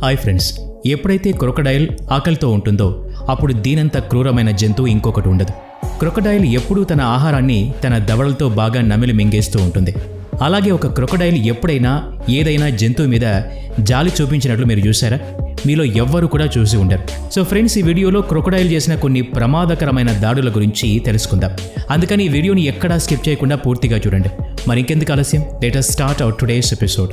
Hi friends, ఎప్పుడైతే crocodile ఆకలితో ఉంటుందో అప్పుడు దీనంత క్రూరమైన జంతువు ఇంకొకటి ఉండదు. క్రొకడైల్ ఎప్పుడూ తన ఆహారాన్ని తన దవడలతో బాగా నమిలి మింగేస్తూ ఉంటుంది. అలాగే ఒక క్రొకడైల్ ఎప్పుడైనా ఏదైనా జంతువు మీద జాలి చూపించినట్లు మీరు చూసారా? మీలో ఎవ్వరూ కూడా చూసి ఉండరు. సో ఫ్రెండ్స్, ఈ వీడియోలో క్రొకడైల్ చేసిన కొన్ని ప్రమాదకరమైన దాడుల గురించి తెలుసుకుందాం. అందుకని ఈ వీడియోని ఎక్కడా స్కిప్ చేయకుండా పూర్తిగా చూడండి. మరి ఇంకెందుకు ఆలస్యం, let us start our today's episode.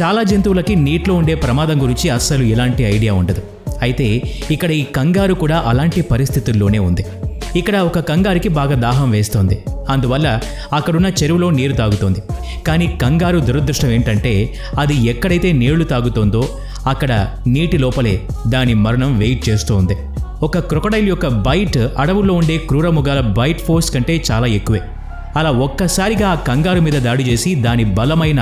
చాలా జంతువులకి నీటిలో ఉండే ప్రమాదం గురించి అస్సలు ఎలాంటి ఐడియా ఉండదు. అయితే ఇక్కడ ఈ కంగారు కూడా అలాంటి పరిస్థితుల్లోనే ఉంది. ఇక్కడ ఒక కంగారుకి బాగా దాహం వేస్తోంది, అందువల్ల అక్కడున్న చెరువులో నీరు తాగుతోంది. కానీ కంగారు దురదృష్టం ఏంటంటే అది ఎక్కడైతే నీళ్లు తాగుతోందో అక్కడ నీటి లోపలే దాని మరణం వెయిట్ చేస్తూ ఉంది. ఒక క్రొకడైల్ యొక్క బైట్ అడవుల్లో ఉండే క్రూరముగాల బైట్ ఫోర్స్ కంటే చాలా ఎక్కువే. అలా ఒక్కసారిగా ఆ కంగారు మీద దాడి చేసి దాని బలమైన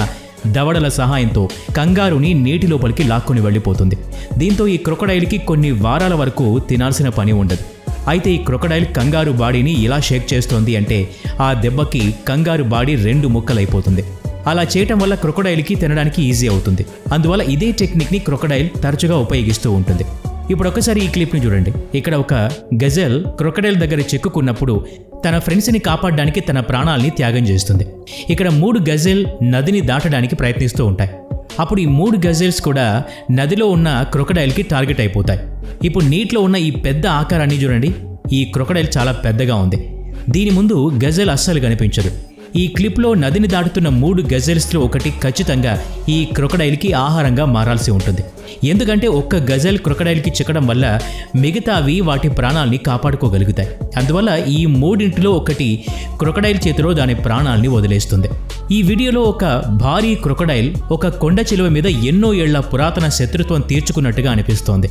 దవడల సహాయంతో కంగారుని నీటి లోపలికి లాక్కొని వెళ్ళిపోతుంది. దీంతో ఈ క్రొకడైల్కి కొన్ని వారాల వరకు తినాల్సిన పని ఉండదు. అయితే ఈ క్రొకడైల్ కంగారు బాడీని ఇలా షేక్ చేస్తోంది అంటే ఆ దెబ్బకి కంగారు బాడీ రెండు ముక్కలైపోతుంది. అలా చేయటం వల్ల క్రొకడైల్కి తినడానికి ఈజీ అవుతుంది. అందువల్ల ఇదే టెక్నిక్ని క్రొకడైల్ తరచుగా ఉపయోగిస్తూ ఉంటుంది. ఇప్పుడు ఒకసారి ఈ క్లిప్ని చూడండి. ఇక్కడ ఒక గజెల్ క్రొకడైల్ దగ్గర చిక్కుకున్నప్పుడు తన ఫ్రెండ్స్ని కాపాడడానికి తన ప్రాణాలని త్యాగం చేస్తుంది. ఇక్కడ 3 గజెల్ నదిని దాటడానికి ప్రయత్నిస్తూ ఉంటాయి. అప్పుడు ఈ 3 గజెల్స్ కూడా నదిలో ఉన్న క్రొకడైల్కి టార్గెట్ అయిపోతాయి. ఇప్పుడు నీటిలో ఉన్న ఈ పెద్ద ఆకారాన్ని చూడండి. ఈ క్రొకడైల్ చాలా పెద్దగా ఉంది. దీని ముందు గజెల్ అస్సలు కనిపించదు. ఈ క్లిప్లో నదిని దాటుతున్న 3 గజెల్స్లో ఒకటి ఖచ్చితంగా ఈ క్రొకడైల్కి ఆహారంగా మారాల్సి ఉంటుంది. ఎందుకంటే ఒక్క గజెల్ క్రొకడైల్కి చిక్కడం వల్ల మిగతావి వాటి ప్రాణాలని కాపాడుకోగలుగుతాయి. అందువల్ల ఈ 3 ఒకటి క్రొకడైల్ చేతిలో దాని ప్రాణాలని వదిలేస్తుంది. ఈ వీడియోలో ఒక భారీ క్రొకడైల్ ఒక కొండ చిలువ మీద ఎన్నో ఏళ్ల పురాతన శత్రుత్వం తీర్చుకున్నట్టుగా అనిపిస్తోంది.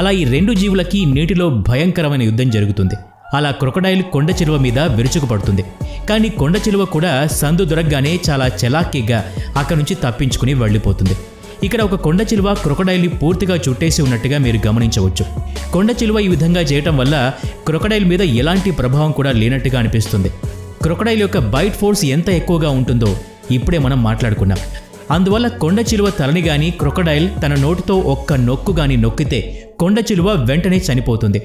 అలా ఈ 2 జీవులకి నీటిలో భయంకరమైన యుద్ధం జరుగుతుంది. అలా క్రొకడైల్ కొండ చిలువ మీద విరుచుకుపడుతుంది. కానీ కొండ చిలువ కూడా సందు దొరకగానే చాలా చలాకీగా అక్కడి నుంచి తప్పించుకుని వెళ్ళిపోతుంది. ఇక్కడ ఒక కొండ చిలువ క్రొకడైల్ని పూర్తిగా చుట్టేసి ఉన్నట్టుగా మీరు గమనించవచ్చు. కొండ చిలువ ఈ విధంగా చేయటం వల్ల క్రొకడైల్ మీద ఎలాంటి ప్రభావం కూడా లేనట్టుగా అనిపిస్తుంది. క్రొకడైల్ యొక్క బైట్ ఫోర్స్ ఎంత ఎక్కువగా ఉంటుందో ఇప్పుడే మనం మాట్లాడుకున్నాం. అందువల్ల కొండ చిలువ తలని కానీ క్రొకడైల్ తన నోటితో ఒక్క నొక్కు కానీ నొక్కితే కొండ చిలువ వెంటనే చనిపోతుంది.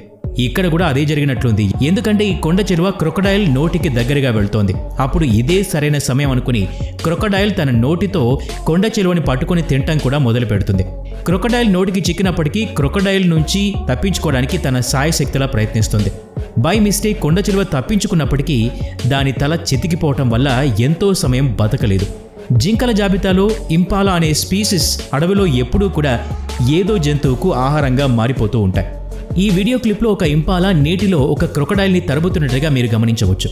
ఇక్కడ కూడా అదే జరిగినట్లుంది. ఎందుకంటే ఈ కొండ చెరువ క్రొకడైల్ నోటికి దగ్గరగా వెళ్తోంది. అప్పుడు ఇదే సరైన సమయం అనుకుని క్రొకడైల్ తన నోటితో కొండ చెరువని పట్టుకుని తినటం కూడా మొదలు పెడుతుంది. క్రొకడైల్ నోటికి చిక్కినప్పటికీ క్రొకడైల్ నుంచి తప్పించుకోవడానికి తన సాయశక్తిలా ప్రయత్నిస్తుంది. బై మిస్టేక్ కొండ చెరువ తప్పించుకున్నప్పటికీ దాని తల చితికిపోవటం వల్ల ఎంతో సమయం బతకలేదు. జింకల జాబితాలో ఇంపాలా అనే స్పీసిస్ అడవిలో ఎప్పుడూ కూడా ఏదో జంతువుకు ఆహారంగా మారిపోతూ ఉంటాయి. ఈ వీడియో క్లిప్లో ఒక ఇంపాలా నీటిలో ఒక క్రొకడైల్ని తరుముతున్నట్టుగా మీరు గమనించవచ్చు.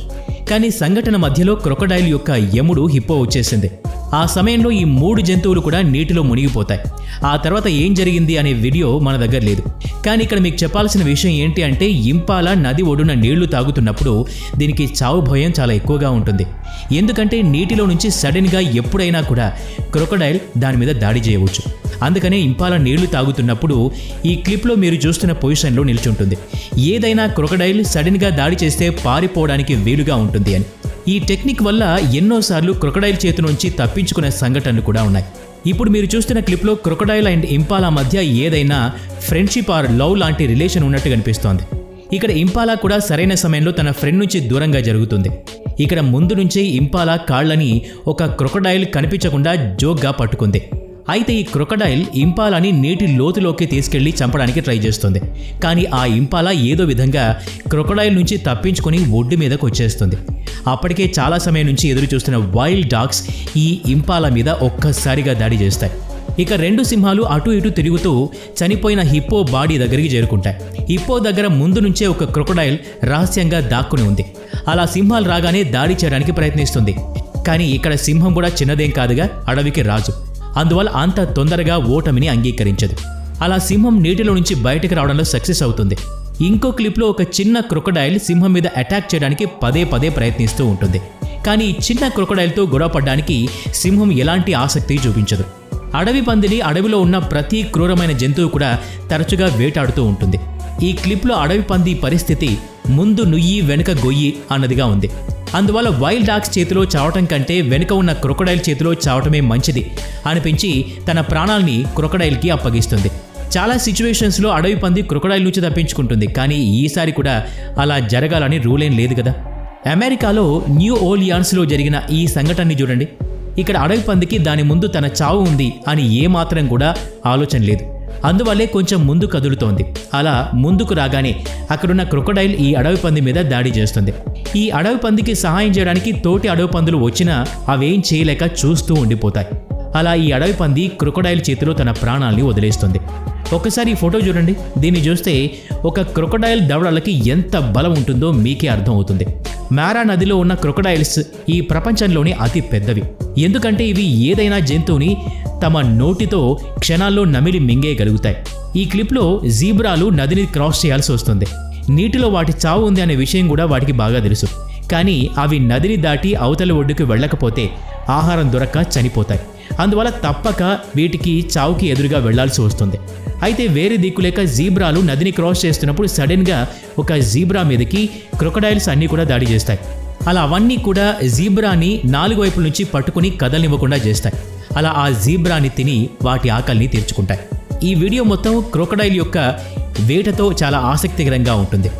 కానీ సంఘటన మధ్యలో క్రొకడైల్ యొక్క యముడు హిప్పో వచ్చేసింది. ఆ సమయంలో ఈ 3 జంతువులు కూడా నీటిలో మునిగిపోతాయి. ఆ తర్వాత ఏం జరిగింది అనే వీడియో మన దగ్గర లేదు. కానీ ఇక్కడ మీకు చెప్పాల్సిన విషయం ఏంటి అంటే ఇంపాలా నది ఒడున నీళ్లు తాగుతున్నప్పుడు దీనికి చావు భయం చాలా ఎక్కువగా ఉంటుంది. ఎందుకంటే నీటిలో నుంచి సడన్గా ఎప్పుడైనా కూడా క్రొకడైల్ దాని మీద దాడి చేయవచ్చు. అందుకనే ఇంపాలా నీళ్లు తాగుతున్నప్పుడు ఈ క్లిప్లో మీరు చూస్తున్న పొజిషన్లో నిల్చుంటుంది. ఏదైనా క్రొకడైల్ సడన్గా దాడి చేస్తే పారిపోవడానికి వీలుగా ఉంటుంది అని. ఈ టెక్నిక్ వల్ల ఎన్నోసార్లు క్రొకడైల్ చేతి నుంచి తప్పించుకునే సంఘటనలు కూడా ఉన్నాయి. ఇప్పుడు మీరు చూస్తున్న క్లిప్లో క్రొకడైల్ అండ్ ఇంపాలా మధ్య ఏదైనా ఫ్రెండ్షిప్ ఆర్ లవ్ లాంటి రిలేషన్ ఉన్నట్టు కనిపిస్తోంది. ఇక్కడ ఇంపాలా కూడా సరైన సమయంలో తన ఫ్రెండ్ నుంచి దూరంగా జరుగుతుంది. ఇక్కడ ముందు నుంచే ఇంపాలా కాళ్ళని ఒక క్రొకడైల్ కనిపించకుండా జోక్గా పట్టుకుంది. అయితే ఈ క్రొకడైల్ ఇంపాలాని నీటి లోతులోకి తీసుకెళ్లి చంపడానికి ట్రై చేస్తుంది. కానీ ఆ ఇంపాలా ఏదో విధంగా క్రొకడైల్ నుంచి తప్పించుకొని ఒడ్డు మీదకు వచ్చేస్తుంది. అప్పటికే చాలా సమయం నుంచి ఎదురు చూస్తున్న వైల్డ్ డాగ్స్ ఈ ఇంపాలా మీద ఒక్కసారిగా దాడి చేస్తాయి. ఇక 2 సింహాలు అటు ఇటు తిరుగుతూ చనిపోయిన హిప్పో బాడీ దగ్గరికి చేరుకుంటాయి. హిప్పో దగ్గర ముందు నుంచే ఒక క్రొకడైల్ రహస్యంగా దాక్కుని ఉంది. అలా సింహాలు రాగానే దాడి చేయడానికి ప్రయత్నిస్తుంది. కానీ ఇక్కడ సింహం కూడా చిన్నదేం కాదుగా, అడవికి రాజు. అందువల్ల అంత తొందరగా ఓటమిని అంగీకరించదు. అలా సింహం నీటిలో నుంచి బయటకు రావడంలో సక్సెస్ అవుతుంది. ఇంకో క్లిప్లో ఒక చిన్న క్రొకడైల్ సింహం మీద అటాక్ చేయడానికి పదే ప్రయత్నిస్తూ ఉంటుంది. కానీ ఈ చిన్న క్రొకడైల్తో గొడవ పడడానికి సింహం ఎలాంటి ఆసక్తి చూపించదు. అడవి పందిని అడవిలో ఉన్న ప్రతి క్రూరమైన జంతువు కూడా తరచుగా వేటాడుతూ ఉంటుంది. ఈ క్లిప్లో అడవి పంది పరిస్థితి ముందు నుయ్యి వెనుక గొయ్యి అన్నదిగా ఉంది. అందువల్ల వైల్డ్ డాగ్స్ చేతిలో చావటం కంటే వెనుక ఉన్న క్రొకడైల్ చేతిలో చావటమే మంచిది అనిపించి తన ప్రాణాల్ని క్రొకడైల్కి అప్పగిస్తుంది. చాలా సిచువేషన్స్ లో అడవి పంది క్రొకడైల్ నుంచి తప్పించుకుంటుంది, కానీ ఈసారి కూడా అలా జరగాలని రూల్ ఏం లేదు కదా. అమెరికాలో న్యూ ఓర్లియన్స్ లో జరిగిన ఈ సంఘటనని చూడండి. ఇక్కడ అడవి పందికి దాని ముందు తన చావు ఉంది అని ఏమాత్రం కూడా ఆలోచన లేదు, అందువల్లే కొంచెం ముందు కదులుతోంది. అలా ముందుకు రాగానే అక్కడున్న క్రొకడైల్ ఈ అడవి పంది మీద దాడి చేస్తుంది. ఈ అడవి పందికి సహాయం చేయడానికి తోటి అడవి పందులు వచ్చినా అవేం చేయలేక చూస్తూ ఉండిపోతాయి. అలా ఈ అడవి పంది క్రొకడైల్ చేతిలో తన ప్రాణాలని వదిలేస్తుంది. ఒకసారి ఈ ఫోటో చూడండి, దీన్ని చూస్తే ఒక క్రొకడైల్ దవడలకి ఎంత బలం ఉంటుందో మీకే అర్థం అవుతుంది. మారా నదిలో ఉన్న క్రొకడైల్స్ ఈ ప్రపంచంలోనే అతి పెద్దవి, ఎందుకంటే ఇవి ఏదైనా జంతువుని తమ నోటితో క్షణాల్లో నమిలి మింగేయగలుగుతాయి. ఈ క్లిప్లో జీబ్రాలు నదిని క్రాస్ చేయాల్సి వస్తుంది. నీటిలో వాటి చావు ఉంది అనే విషయం కూడా వాటికి బాగా తెలుసు, కానీ అవి నదిని దాటి అవతల ఒడ్డుకు వెళ్ళకపోతే ఆహారం దొరక్క చనిపోతాయి. అందువల్ల తప్పక వీటికి చావుకి ఎదురుగా వెళ్లాల్సి వస్తుంది. అయితే వేరే దిక్కులేక జీబ్రాలు నదిని క్రాస్ చేస్తున్నప్పుడు సడన్గా ఒక జీబ్రా మీదకి క్రొకడైల్స్ అన్నీ కూడా దాడి చేస్తాయి. అలా అవన్నీ కూడా జీబ్రాని నాలుగు వైపుల నుంచి పట్టుకుని కదలనివ్వకుండా చేస్తాయి. అలా ఆ జీబ్రాని తిని వాటి ఆకలిని తీర్చుకుంటాయి. ఈ వీడియో మొత్తం క్రొకడైల్ యొక్క వేటతో చాలా ఆసక్తికరంగా ఉంటుంది.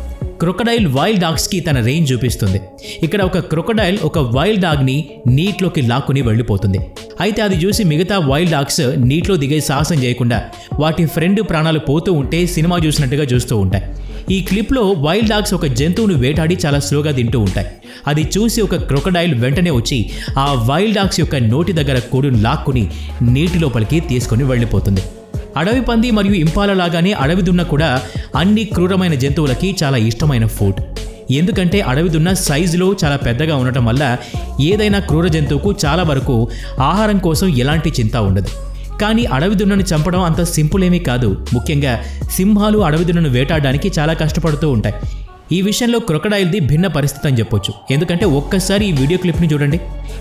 క్రొకడైల్ వైల్డ్ డాగ్స్కి తన రేంజ్ చూపిస్తుంది. ఇక్కడ ఒక క్రొకడైల్ ఒక వైల్డ్ డాగ్ని నీటిలోకి లాక్కుని వెళ్ళిపోతుంది. అయితే అది చూసి మిగతా వైల్డ్ డాగ్స్ నీటిలో దిగే సాహసం చేయకుండా వాటి ఫ్రెండ్ ప్రాణాలు పోతూ ఉంటే సినిమా చూసినట్టుగా చూస్తూ ఉంటాయి. ఈ క్లిప్లో వైల్డ్ డాగ్స్ ఒక జంతువును వేటాడి చాలా స్లోగా తింటూ ఉంటాయి. అది చూసి ఒక క్రొకడైల్ వెంటనే వచ్చి ఆ వైల్డ్ డాగ్స్ యొక్క నోటి దగ్గర కూడును లాక్కుని నీటి లోపలికి తీసుకుని వెళ్ళిపోతుంది. అడవి పంది మరియు ఇంపాల లాగానే అడవి దున్న కూడా అన్ని క్రూరమైన జంతువులకి చాలా ఇష్టమైన ఫుడ్, ఎందుకంటే అడవి దున్న సైజులో చాలా పెద్దగా ఉండటం వల్ల ఏదైనా క్రూర జంతువుకు చాలా వరకు ఆహారం కోసం ఎలాంటి చింత ఉండదు. కానీ అడవి దున్నను చంపడం అంత సింపుల్ ఏమీ కాదు. ముఖ్యంగా సింహాలు అడవి దున్నను వేటాడడానికి చాలా కష్టపడుతూ ఉంటాయి. ఈ విషయంలో క్రొకడైల్ది భిన్న పరిస్థితి అని చెప్పొచ్చు, ఎందుకంటే ఒక్కసారి ఈ వీడియో క్లిప్ని చూడండి.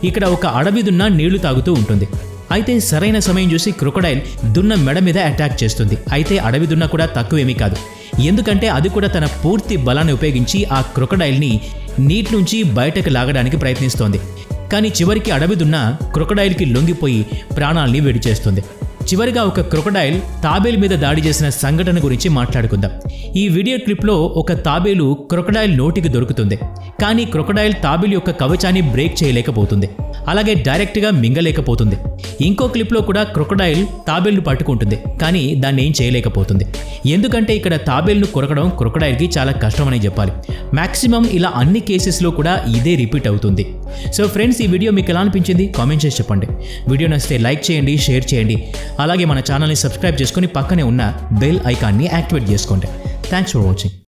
ఇక్కడ ఒక అడవి దున్న నీళ్లు తాగుతూ ఉంటుంది. అయితే సరైన సమయం చూసి క్రొకడైల్ దున్న మెడ మీద అటాక్ చేస్తుంది. అయితే అడవి దున్న కూడా తక్కువేమీ కాదు, ఎందుకంటే అది కూడా తన పూర్తి బలాన్ని ఉపయోగించి ఆ క్రొకడైల్ని నీటి నుంచి బయటకు లాగడానికి ప్రయత్నిస్తోంది. కానీ చివరికి అడవి దున్న క్రొకడైల్కి లొంగిపోయి ప్రాణాలని విడిచేస్తుంది. చివరిగా ఒక క్రొకడైల్ తాబేలు మీద దాడి చేసిన సంఘటన గురించి మాట్లాడుకుందాం. ఈ వీడియో క్లిప్లో ఒక తాబేలు క్రొకడైల్ నోటికి దొరుకుతుంది, కానీ క్రొకడైల్ తాబేలు యొక్క కవచాన్ని బ్రేక్ చేయలేకపోతుంది, అలాగే డైరెక్ట్గా మింగలేకపోతుంది. ఇంకో క్లిప్లో కూడా క్రొకడైల్ తాబేలును పట్టుకుంటుంది, కానీ దాన్ని ఏం చేయలేకపోతుంది, ఎందుకంటే ఇక్కడ తాబేలును కొరకడం క్రొకడైల్కి చాలా కష్టమని చెప్పాలి. మ్యాక్సిమం ఇలా అన్ని కేసెస్లో కూడా ఇదే రిపీట్ అవుతుంది. సో ఫ్రెండ్స్, ఈ వీడియో మీకు ఎలా అనిపించింది కామెంట్ చేసి చెప్పండి. వీడియో నచ్చితే లైక్ చేయండి, షేర్ చేయండి, అలాగే మన ఛానల్ని సబ్స్క్రైబ్ చేసుకుని పక్కనే ఉన్న బెల్ ఐకాన్ని యాక్టివేట్ చేసుకోండి. Thanks for watching.